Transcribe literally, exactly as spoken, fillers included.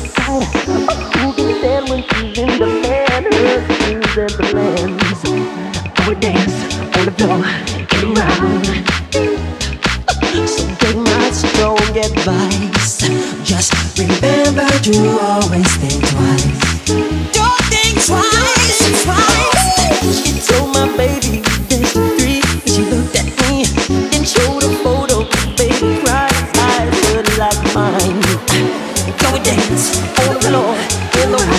me tighter. Who can stand when she's in the band? She's in the lands. I would dance on the floor and round. So take my strong advice. Just remember to always think twice. Don't think twice, twice. She told my baby there's three. She looked at me and showed a photo. Baby cried, I look like mine. Go and dance on the floor in the